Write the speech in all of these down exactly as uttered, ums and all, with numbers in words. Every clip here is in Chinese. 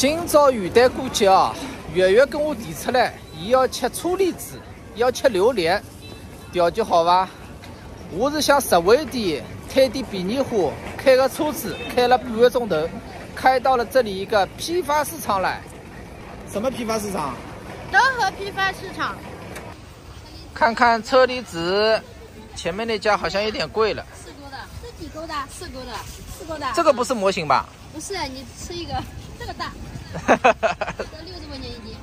今朝元旦过节啊，月月跟我提出来，伊要吃车厘子，要吃榴莲，条件好伐？我是想实惠点，贪点便宜货，开个车子开了半个钟头，开到了这里一个批发市场来。什么批发市场？德和批发市场。看看车厘子，前面那家好像有点贵了。四勾的，这几勾的？四勾的，四勾的。这个不是模型吧？不是，你吃一个。 这个大，这六十块钱一斤，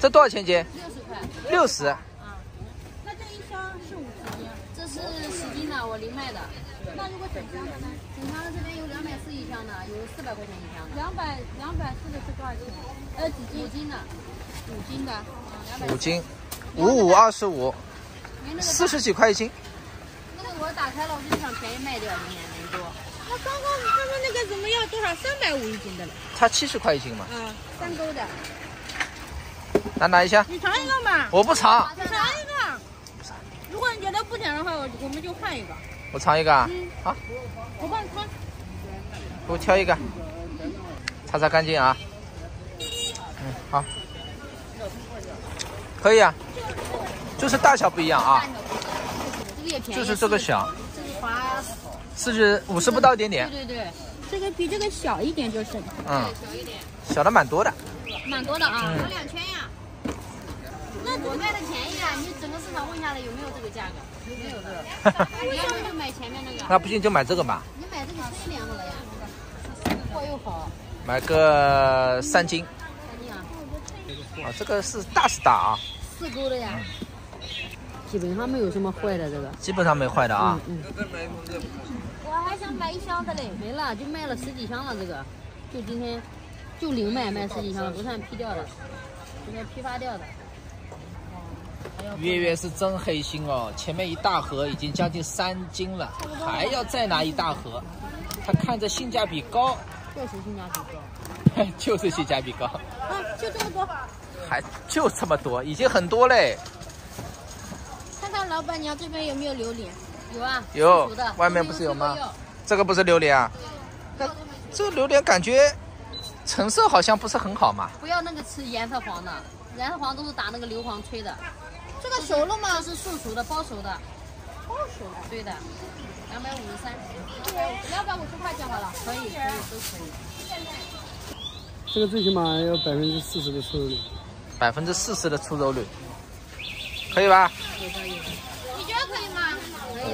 这多少钱一斤？六十块，六十啊。那这一箱是五十斤，这是十斤的，我零卖的。那如果整箱的呢？整箱的这边有两百四一箱的，有四百块钱一箱的。两百两百四的是多少斤？呃，几斤？五斤的，五斤的，嗯，五斤，五五二十五，四十几块一斤。那个我打开了，我就想便宜卖掉，明年能多。 那刚刚他们那个怎么要多少？三百五一斤的了。才七十块一斤嘛。嗯，三勾的。来拿一下。你尝一个嘛。我不尝。你尝一个。如果你觉得不甜的话，我我们就换一个。我尝一个啊。嗯。好。我帮你挑。给我挑一个。擦擦干净啊。嗯，好。可以啊。就是大小不一样啊。这个也便宜。就是这个小。这个花。 四十五十不到一点点，对对对，这个比这个小一点就是，嗯，小一点，小的蛮多的，蛮多的啊，有两圈呀。那我卖的便宜啊，你整个市场问下来有没有这个价格？没有这个，你要不就买前面那个。那不行就买这个吧。你买这个清凉好了呀，货又好。买个三斤。三斤啊。啊，这个是大是大啊。四勾的呀。 基本上没有什么坏的，这个基本上没坏的啊。嗯嗯。我还想买一箱的嘞，没了，就卖了十几箱了。这个，就今天就零卖卖十几箱了，不算批掉的，今天批发掉的。月月是真黑心哦，前面一大盒已经将近三斤了，还要再拿一大盒。他看着性价比高，确实性价比高，就是性价比高。啊，就这么多，还就这么多，已经很多嘞。 老板娘这边有没有榴莲？有啊，有，外面不是有吗？这个不是榴莲啊？那这榴莲感觉成色好像不是很好嘛。不要那个吃颜色黄的，颜色黄都是打那个硫磺吹的。这个熟了吗？是速熟的，包熟的。包熟的。对的，两百五十三，两百五十块就好了，可以，可以，都可以。这个最起码要百分之四十的出肉率。百分之四十的出肉率。 可以吧？你觉得可以吗？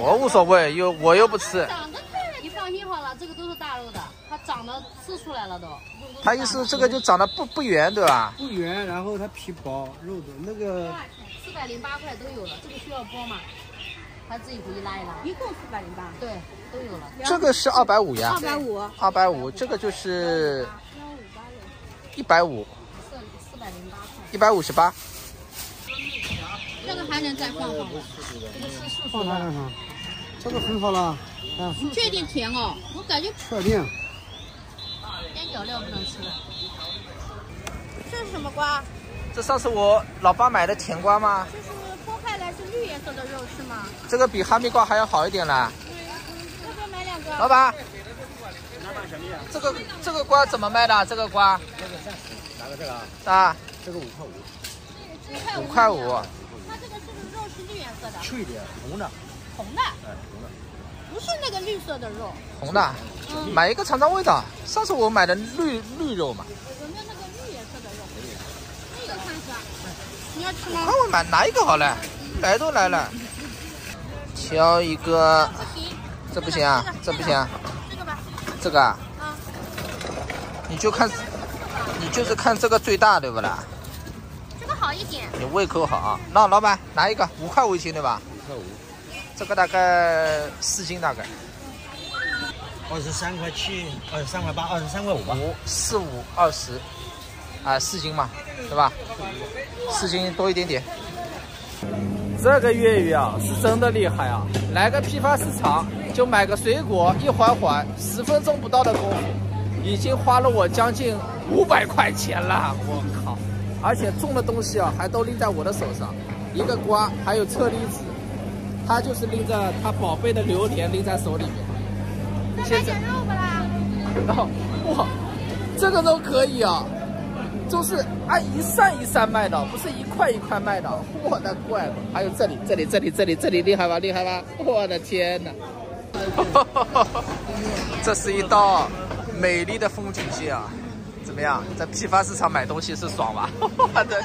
我无所谓，又我又不吃。长得快，你放心好了，这个都是大肉的，它长得吃出来了都。他意思这个就长得不不圆，对吧？不圆，然后它皮薄，肉多。那个四百零八块都有了，这个需要剥吗？他自己回去拉一拉。一共四百零八。对，都有了。这个是二百五呀。二百五。二百五，这个就是一百五。四百零八块。一百五十八。 这个还能再放放吗？放它干啥？这个很好了。啊，你确定甜哦？我感觉确定。边角料不能吃了。这是什么瓜？这上次我老爸买的甜瓜吗？这是剥开来是绿颜色的肉是吗？这个比哈密瓜还要好一点啦。要不要买两个？老板，这个这个瓜怎么卖的？这个瓜？这个三十，哪个这个啊？啊，这个五块五。五块五。 是绿颜色的，赤一点，红的，红的，哎，红的，不是那个绿色的肉，红的，嗯、买一个尝尝味道。上次我买的绿绿肉嘛，有没有那个绿颜色的肉？那个三十，你要吃吗？那我买哪一个好嘞？来都来了，挑一个，这不行啊，这不行啊，这个吧，这个啊，啊，你就看，你就是看这个最大，对不啦？ 好一点，你胃口好啊！那老板拿一个五块五一斤对吧？五块五，这个大概四斤大概。二十三块七，二十三块八，二十三块五吧。五四五二十，啊，四斤嘛，对吧？四斤多一点点。这个月月啊，是真的厉害啊！来个批发市场就买个水果，一缓缓，十分钟不到的功夫，已经花了我将近五百块钱了，我靠！ 而且种的东西啊，还都拎在我的手上，一个瓜，还有车厘子，他就是拎着他宝贝的榴莲拎在手里面。再买点肉吧啦。然后哇，这个都可以啊，就是按一扇一扇卖的，不是一块一块卖的。我的乖，还有这里这里这里这里这里厉害吧厉害吧！我的天哪！这是一道美丽的风景线啊！怎么样，在批发市场买东西是爽吧？我的，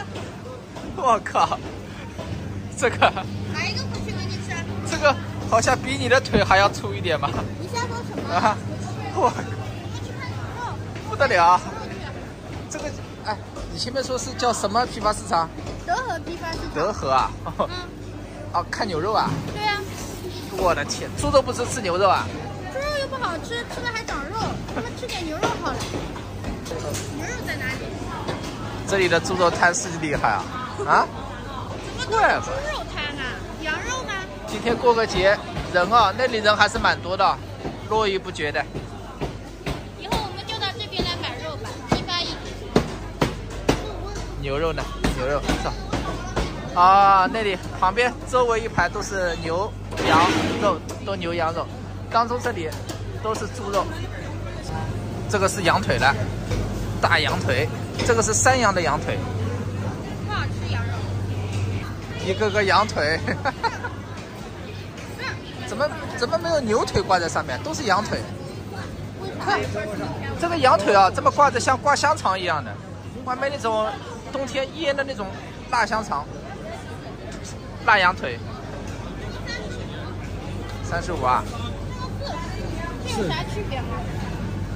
我靠，这个拿一个回去给你吃。这个好像比你的腿还要粗一点吧？你想说什么啊？我不得了！这个哎，你前面说是叫什么批发市场？德和批发市场。德和啊？哦、嗯啊，看牛肉啊？对啊。我的天，猪都不吃，吃牛肉啊？猪肉又不好吃，吃了还长肉，咱们吃点牛肉好了。牛肉在哪里？这里的猪肉摊是厉害啊！啊？怎么都是猪肉摊啊？羊肉吗？今天过个节，人啊，那里人还是蛮多的，络绎不绝的。 牛肉呢？牛肉走啊！那里旁边周围一排都是牛羊肉，都牛羊肉，当中这里都是猪肉。这个是羊腿了，大羊腿。这个是山羊的羊腿。不好吃羊肉。一个个羊腿，哈哈怎么怎么没有牛腿挂在上面？都是羊腿。看这个羊腿啊，这么挂着像挂香肠一样的，外面那种。 冬天腌的那种辣香肠、辣羊腿，三十五啊？这有啥区别吗？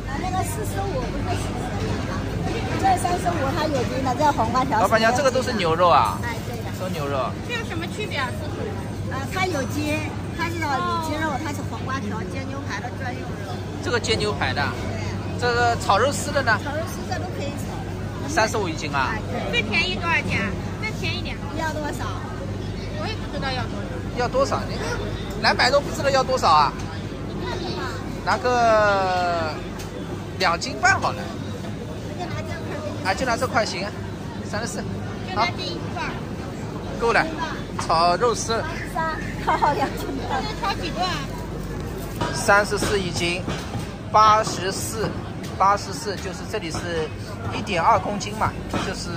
啊，那个四十五不是四十五，这三十五它有的呢，这黄瓜条。老板娘，这个都是牛肉啊？哎，对的。都牛肉。这有什么区别啊？四十五？啊，它有筋，它是里脊肉，它是黄瓜条煎牛排的专用肉。这个煎牛排的？对。这个炒肉丝的呢？炒肉丝这都可以炒。 三十五一斤啊！最便宜多少钱？再便宜点。要多少？我也不知道要多少。要多少？你来买都不知道要多少啊？拿个两斤半好了。就拿这块。啊，就拿这块行，三十四。就拿这一块。够了。炒肉丝。三，炒两斤半。能炒几顿啊？三十四一斤，八十四。 八十四就是这里是一点二公斤嘛，就是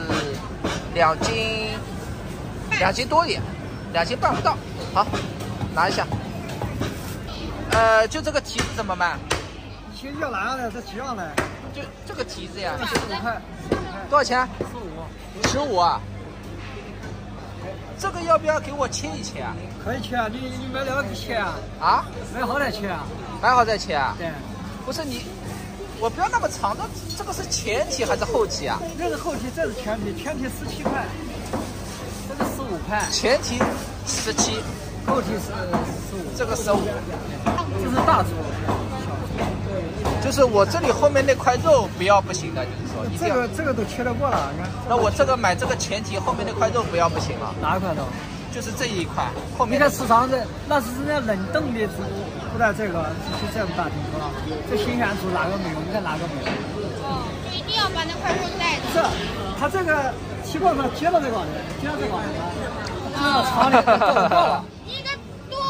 两斤，两斤多点，两斤半不到。好，拿一下。呃，就这个蹄子怎么卖？你去越南的，这几样的？就这个蹄子呀，十五块。多少钱？十五。十五啊？这个要不要给我切一切啊？可以切啊，你你买两个切啊？啊？买好再切啊？买好再切啊？对。不是你。 我不要那么长的，这个是前蹄还是后蹄啊？那是后蹄，这是前蹄，前蹄十七块，这是十五块。前蹄十七，后蹄是十五，这个十五。这是大猪，就是我这里后面那块肉不要不行的，就是说一定要。这个这个都切得过了，你看。那我这个买这个前蹄后面那块肉不要不行了。哪块肉？就是这一块后面。你看市场的那是人家冷冻的猪。 不在这个就这么大挺多，这新鲜猪哪个没有？你看哪个没有？哦，就一定要把那块肉带着。这，它这个蹄膀上接到这个，接到这个，这个肠里都做得过了。你应该多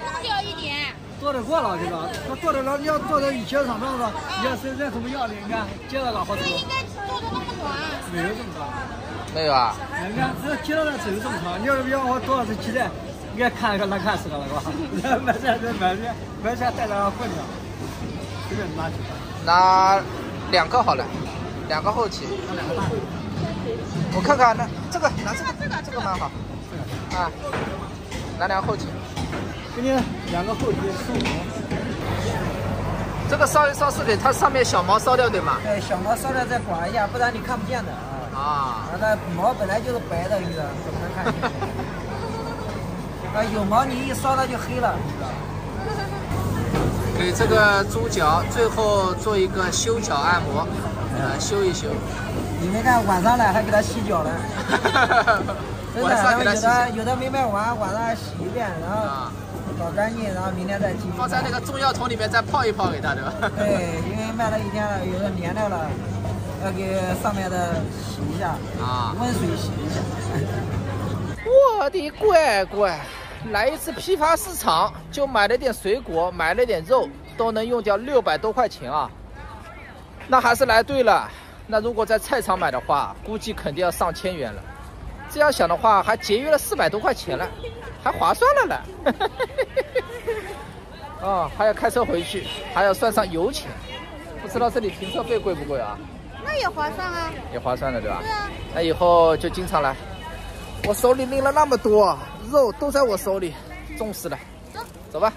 弄掉一点。做得过了这个，它做得了，你要做在以前厂上了，你要是再怎么样的，你看接到哪好多。这应该做的那么短。没有这么长。没有啊？你看这接到那只有这么长，你要是要我多少只鸡蛋？ 应该看一看，那看死了了吧？买菜再买菜，买菜带点混的，随便拿几个。拿两个好了，两个后蹄。拿两个半。我看看，那这个拿这个，这个这个蛮好。这个啊，拿两个后蹄。给你两个后蹄，十五。这个烧一烧是给它上面小毛烧掉对吗？对，小毛烧掉再刮一下，不然你看不见的啊。啊。那毛本来就是白的，你的怎么能看见？啊，有毛你一烧它就黑了，你知道吗？给这个猪脚最后做一个修脚按摩，呃，修一修。你没看晚上来还给它洗脚呢，真的。然后有的有的没卖完，晚上洗一遍，然后搞干净，然后明天再继续。放在那个中药桶里面再泡一泡给它，对吧？对，因为卖了一天了，有的粘到了，要给上面的洗一下啊，温水洗一下。我的乖乖！ 来一次批发市场，就买了点水果，买了点肉，都能用掉六百多块钱啊！那还是来对了，那如果在菜场买的话，估计肯定要上千元了。这样想的话，还节约了四百多块钱了，还划算了呢。哦，还要开车回去，还要算上油钱，不知道这里停车费贵不贵啊？那也划算啊，也划算了，对吧？对啊。那以后就经常来。我手里拎了那么多肉，都在我手里，重死了。走，走吧。